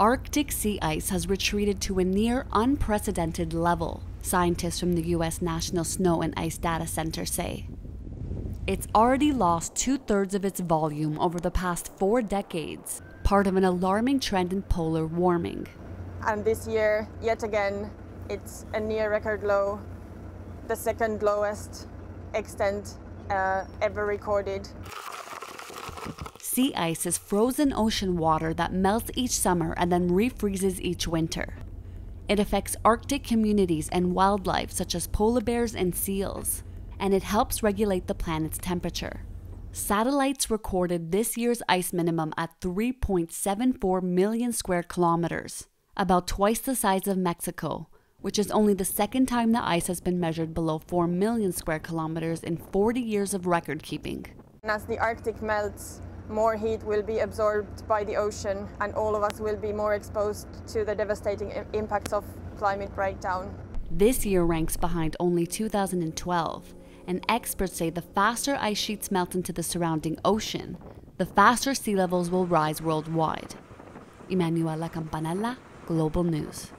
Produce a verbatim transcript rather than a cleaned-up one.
Arctic sea ice has retreated to a near unprecedented level, scientists from the U S National Snow and Ice Data Center say. It's already lost two-thirds of its volume over the past four decades, part of an alarming trend in polar warming. And this year, yet again, it's a near-record low, the second lowest extent uh, ever recorded. Sea ice is frozen ocean water that melts each summer and then refreezes each winter. It affects Arctic communities and wildlife such as polar bears and seals, and it helps regulate the planet's temperature. Satellites recorded this year's ice minimum at three point seven four million square kilometers, about twice the size of Mexico, which is only the second time the ice has been measured below four million square kilometers in forty years of record keeping. And as the Arctic melts, more heat will be absorbed by the ocean, and all of us will be more exposed to the devastating impacts of climate breakdown. This year ranks behind only two thousand twelve, and experts say the faster ice sheets melt into the surrounding ocean, the faster sea levels will rise worldwide. Emanuela Campanella, Global News.